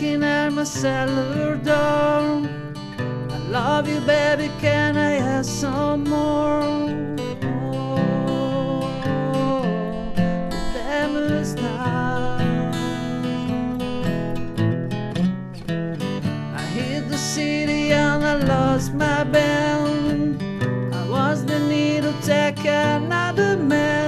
looking at my cellar door. I love you, baby, can I have some more? Oh, the devil is down. I hit the city and I lost my band. I was the need to take another man.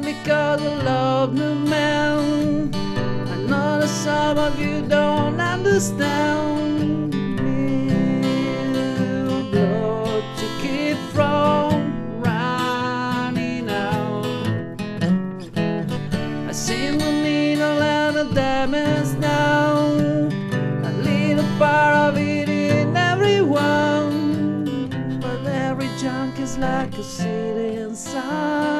Because I love the man. I know that some of you don't understand. Little blood to keep from running out. I see the needle and the diamonds now. A little part of it in everyone, but every junk is like a city inside.